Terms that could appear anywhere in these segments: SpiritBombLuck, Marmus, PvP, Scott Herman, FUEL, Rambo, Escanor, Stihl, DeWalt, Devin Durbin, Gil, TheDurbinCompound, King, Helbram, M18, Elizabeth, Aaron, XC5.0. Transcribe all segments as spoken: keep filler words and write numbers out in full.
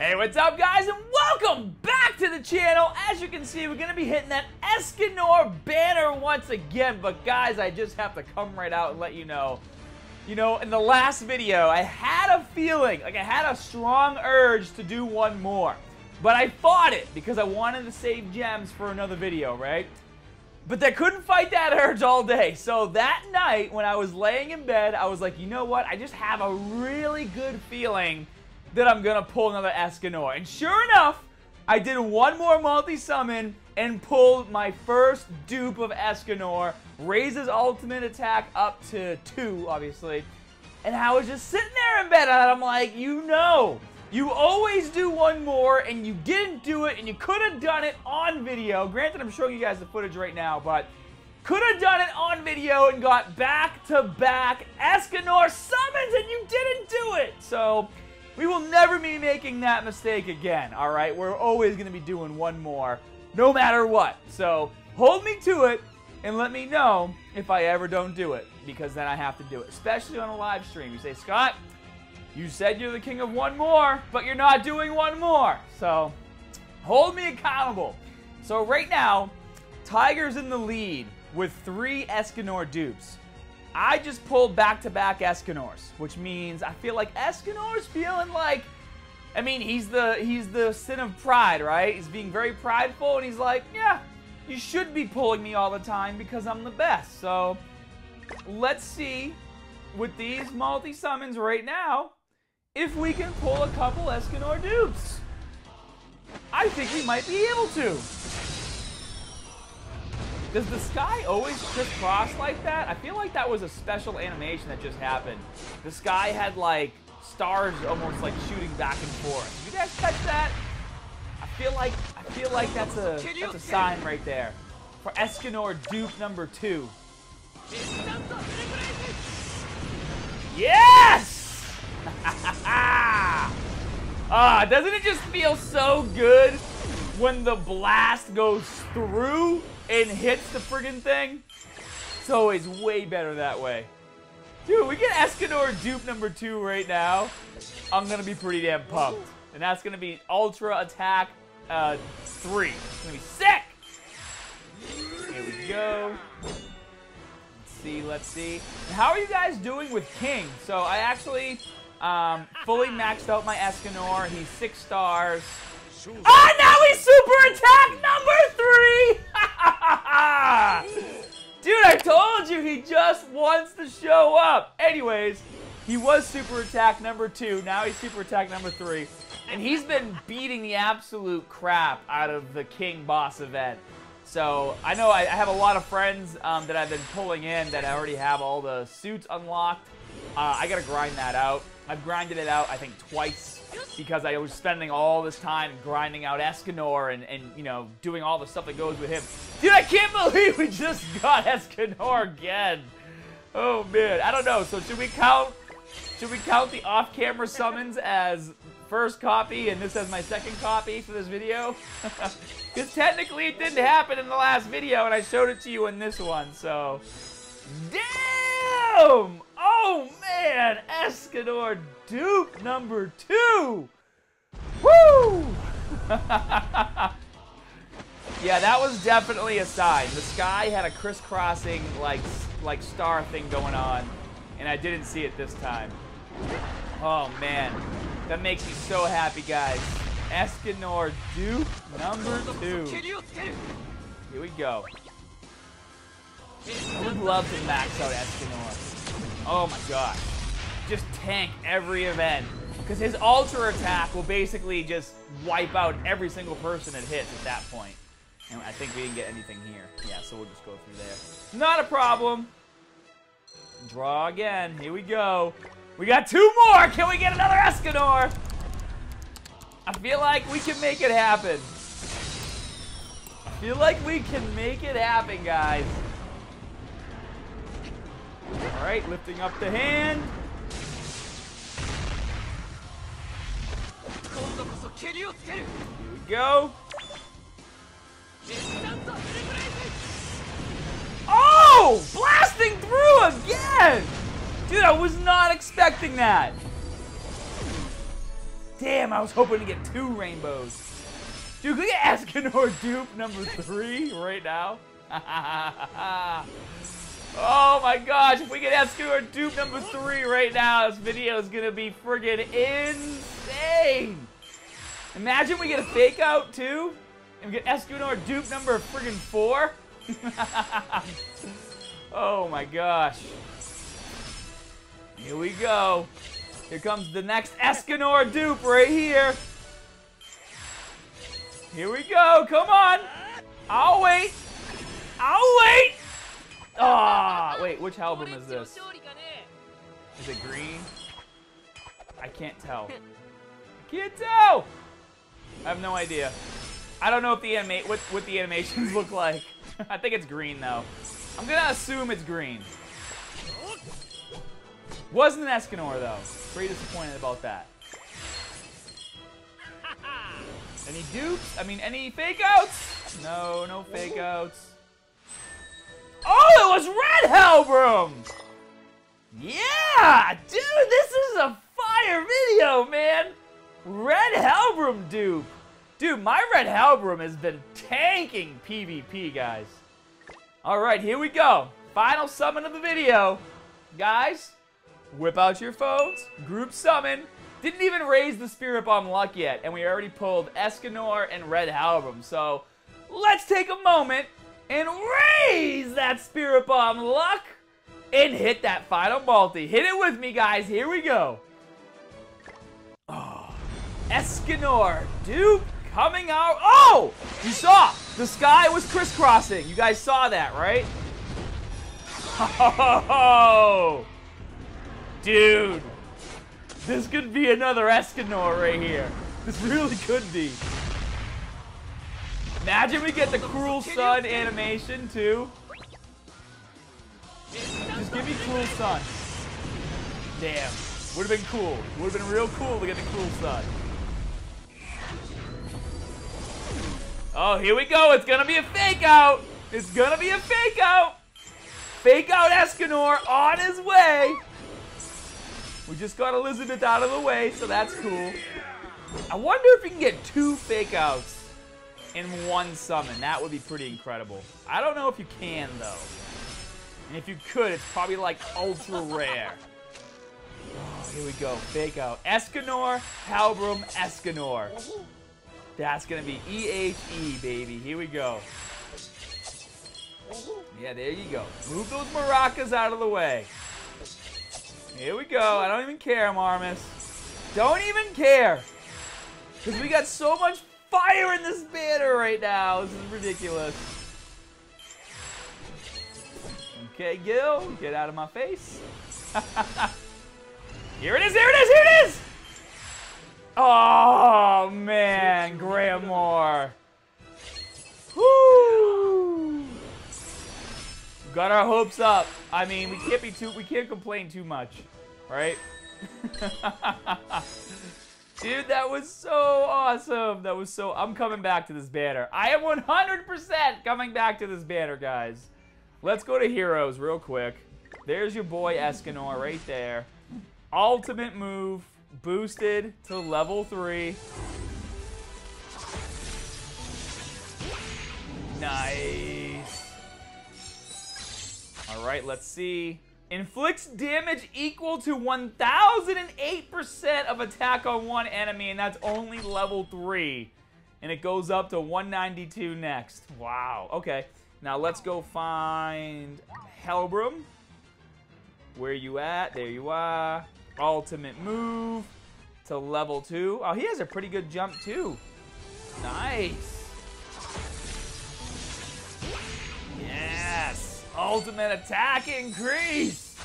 Hey, what's up, guys, and welcome back to the channel. As you can see, we're gonna be hitting that Escanor banner once again, but guys, I just have to come right out and let you know. You know, in the last video, I had a feeling, like I had a strong urge to do one more, but I fought it because I wanted to save gems for another video, right? But I couldn't fight that urge all day. So that night, when I was laying in bed, I was like, you know what? I just have a really good feeling that I'm gonna pull another Escanor. And sure enough, I did one more multi-summon and pulled my first dupe of Escanor. Raises ultimate attack up to two, obviously. And I was just sitting there in bed and I'm like, you know, you always do one more and you didn't do it and you could have done it on video. Granted, I'm showing you guys the footage right now, but could have done it on video and got back-to-back Escanor summons and you didn't do it. So we will never be making that mistake again, all right? We're always going to be doing one more, no matter what. So hold me to it and let me know if I ever don't do it, because then I have to do it, especially on a live stream. You say, Scott, you said you're the king of one more, but you're not doing one more. So hold me accountable. So right now, Tiger's in the lead with three Escanor dupes. I just pulled back-to-back Escanors, which means I feel like Escanor's feeling like, I mean, he's the he's the sin of pride, right? He's being very prideful, and he's like, yeah, you should be pulling me all the time because I'm the best. So let's see with these multi-summons right now if we can pull a couple Escanor dupes. I think we might be able to. Does the sky always just cross like that? I feel like that was a special animation that just happened. The sky had like stars almost like shooting back and forth. Did you guys catch that? I feel like I feel like that's a that's a sign right there for Escanor dupe number two. Yes! Ah, doesn't it just feel so good when the blast goes through and hits the friggin' thing? It's always way better that way. Dude, we get Escanor dupe number two right now, I'm gonna be pretty damn pumped. And that's gonna be Ultra Attack uh, three. It's gonna be sick! Here we go. Let's see, let's see. And how are you guys doing with King? So I actually um, fully maxed out my Escanor. He's six stars. Oh, now he's super attack number three! Dude, I told you he just wants to show up. Anyways, he was super attack number two. Now he's super attack number three. And he's been beating the absolute crap out of the King boss event. So I know I, I have a lot of friends um, that I've been pulling in that I already have all the suits unlocked. Uh, I gotta grind that out. I've grinded it out, I think, twice because I was spending all this time grinding out Escanor and, and, you know, doing all the stuff that goes with him. Dude, I can't believe we just got Escanor again. Oh, man. I don't know. So should we count, should we count the off-camera summons as first copy and this as my second copy for this video? Because technically it didn't happen in the last video and I showed it to you in this one, so. Damn! Oh man, Escanor dupe number two! Woo! Yeah, that was definitely a sign. The sky had a crisscrossing like like star thing going on, and I didn't see it this time. Oh man, that makes me so happy, guys. Escanor dupe number two. Here we go. I would love to max out Escanor. Oh my gosh. Just tank every event. Because his ultra attack will basically just wipe out every single person it hits at that point. And I think we didn't get anything here. Yeah, so we'll just go through there. Not a problem. Draw again. Here we go. We got two more. Can we get another Escanor? I feel like we can make it happen. I feel like we can make it happen, guys. All right, lifting up the hand. Here we go. Oh, blasting through again. Dude, I was not expecting that. Damn, I was hoping to get two rainbows. Dude, look at Escanor dupe number three right now. Oh my gosh, if we get Escanor dupe number three right now, this video is gonna be friggin' insane. Imagine we get a fake out too, and we get Escanor dupe number friggin' four. Oh my gosh. Here we go. Here comes the next Escanor dupe right here. Here we go, come on. I'll wait. I'll wait. Ah, oh, wait, which Helbram is this? Is it green? I can't tell. I can't tell. I have no idea. I don't know if the anima what, what the animations look like. I think it's green though. I'm gonna assume it's green. Wasn't an Escanor though. Pretty disappointed about that. Any dupes? I mean, any fake outs? No, no fake outs. Oh, it was Red Helbram! Yeah! Dude, this is a fire video, man! Red Helbram dupe! Dude, my Red Helbram has been tanking PvP, guys. Alright, here we go. Final summon of the video. Guys, whip out your phones. Group summon. Didn't even raise the Spirit Bomb luck yet, and we already pulled Escanor and Red Helbram. So, let's take a moment and raise that Spirit Bomb luck and hit that final multi. Hit it with me, guys. Here we go. Oh, Escanor dupe coming out. Oh! You saw. The sky was crisscrossing. You guys saw that, right? Oh! Dude. This could be another Escanor right here. This really could be. Imagine we get the Cruel Sun animation too. Just give me Cruel Sun. Damn. Would have been cool. Would have been real cool to get the Cruel Sun. Oh, here we go. It's gonna be a fake out. It's gonna be a fake out. Fake out Escanor on his way. We just got Elizabeth out of the way, so that's cool. I wonder if we can get two fake outs in one summon. That would be pretty incredible. I don't know if you can, though. And if you could, it's probably like ultra rare. Oh, here we go. Fake out. Escanor, Helbram, Escanor. That's going to be E H E, baby. Here we go. Yeah, there you go. Move those maracas out of the way. Here we go. I don't even care, Marmus. Don't even care. Because we got so much fire in this banner right now. This is ridiculous. Okay, Gil. Get out of my face. Here it is. Here it is. Here it is. Oh, man. Grammar. Woo. Got our hopes up. I mean, we can't be too, we can't complain too much, right? Dude, that was so awesome. That was so, I'm coming back to this banner. I am one hundred percent coming back to this banner, guys. Let's go to Heroes real quick. There's your boy Escanor right there. Ultimate move, boosted to level three. Nice. All right, let's see. Inflicts damage equal to one thousand eight percent of attack on one enemy, and that's only level three. And it goes up to one ninety-two next. Wow, okay. Now let's go find Helbram. Where you at? There you are. Ultimate move to level two. Oh, he has a pretty good jump too. Nice. Yes. Ultimate attack increase!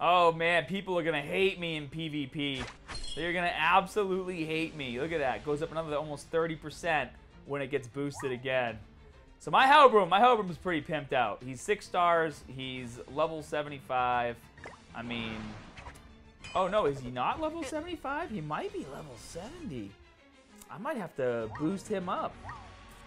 Oh man, people are gonna hate me in PvP. They're gonna absolutely hate me. Look at that, goes up another almost thirty percent when it gets boosted again. So my Helbram, my Helbram is pretty pimped out. He's six stars, he's level seventy-five. I mean, oh no, is he not level seventy-five? He might be level seventy. I might have to boost him up.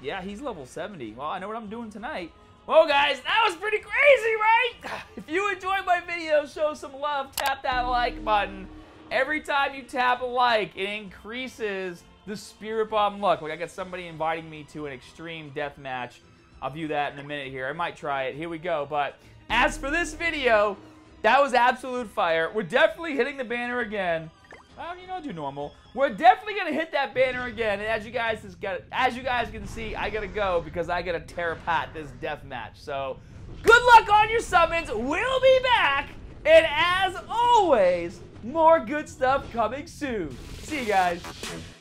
Yeah, he's level seventy. Well, I know what I'm doing tonight. Well guys, that was pretty crazy, right? If you enjoyed my video, show some love, tap that like button. Every time you tap a like, it increases the spirit bomb luck. Like, I got somebody inviting me to an extreme death match. I'll view that in a minute here. I might try it. Here we go. But as for this video, that was absolute fire. We're definitely hitting the banner again. Well, you know, do normal. We're definitely gonna hit that banner again. And as you guys just got, as you guys can see, I gotta go because I gotta tear apart this death match. So, good luck on your summons. We'll be back, and as always, more good stuff coming soon. See you guys.